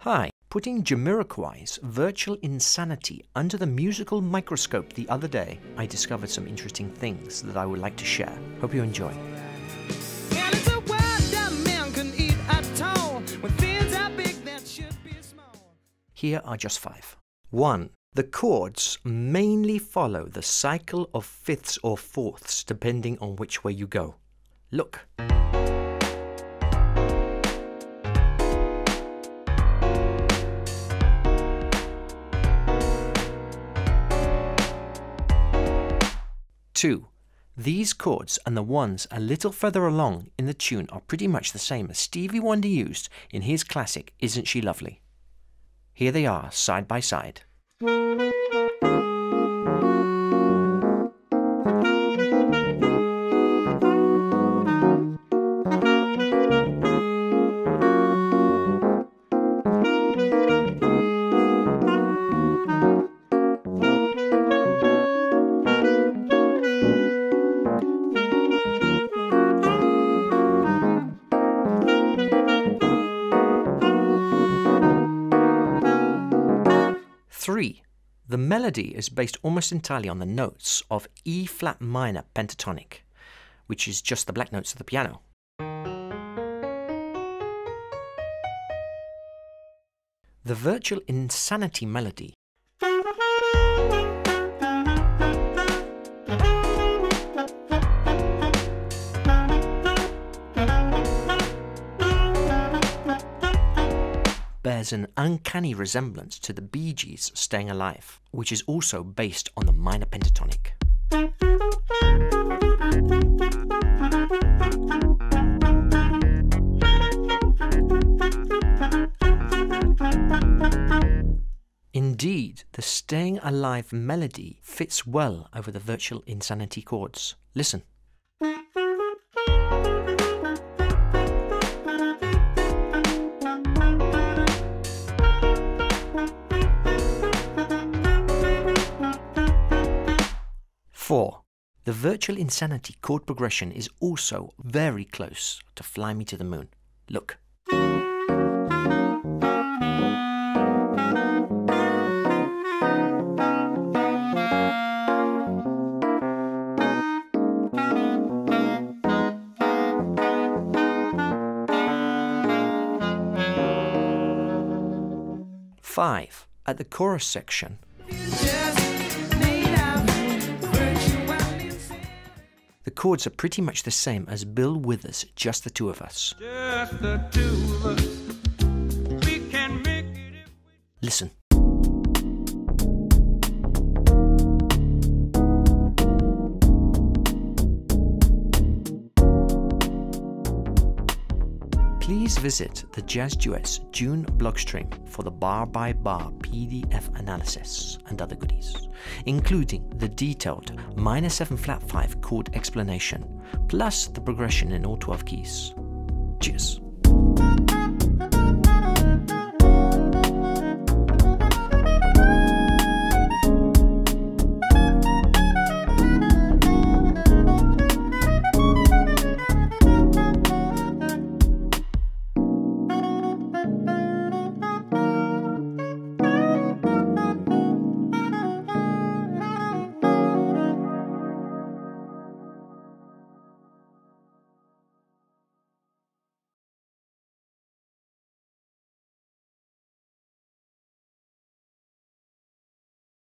Hi. Putting Jamiroquai's Virtual Insanity under the musical microscope the other day, I discovered some interesting things that I would like to share. Hope you enjoy. Here are just five. 1. The chords mainly follow the cycle of fifths or fourths depending on which way you go. Look. Two, these chords and the ones a little further along in the tune are pretty much the same as Stevie Wonder used in his classic Isn't She Lovely? Here they are side by side. The melody is based almost entirely on the notes of E-flat minor pentatonic, which is just the black notes of the piano. The Virtual Insanity melody bears an uncanny resemblance to the Bee Gees' Stayin' Alive, which is also based on the minor pentatonic. Indeed, the Stayin' Alive melody fits well over the Virtual Insanity chords. Listen. The Virtual Insanity chord progression is also very close to Fly Me to the Moon. Look. Five, at the chorus section, the chords are pretty much the same as Bill Withers' Just the Two of Us. Just the two of us. We can make it if we... Listen. Please visit the Jazzduets June blog stream for the bar-by-bar PDF analysis and other goodies, including the detailed -7 flat 5 chord explanation, plus the progression in all 12 keys. Cheers!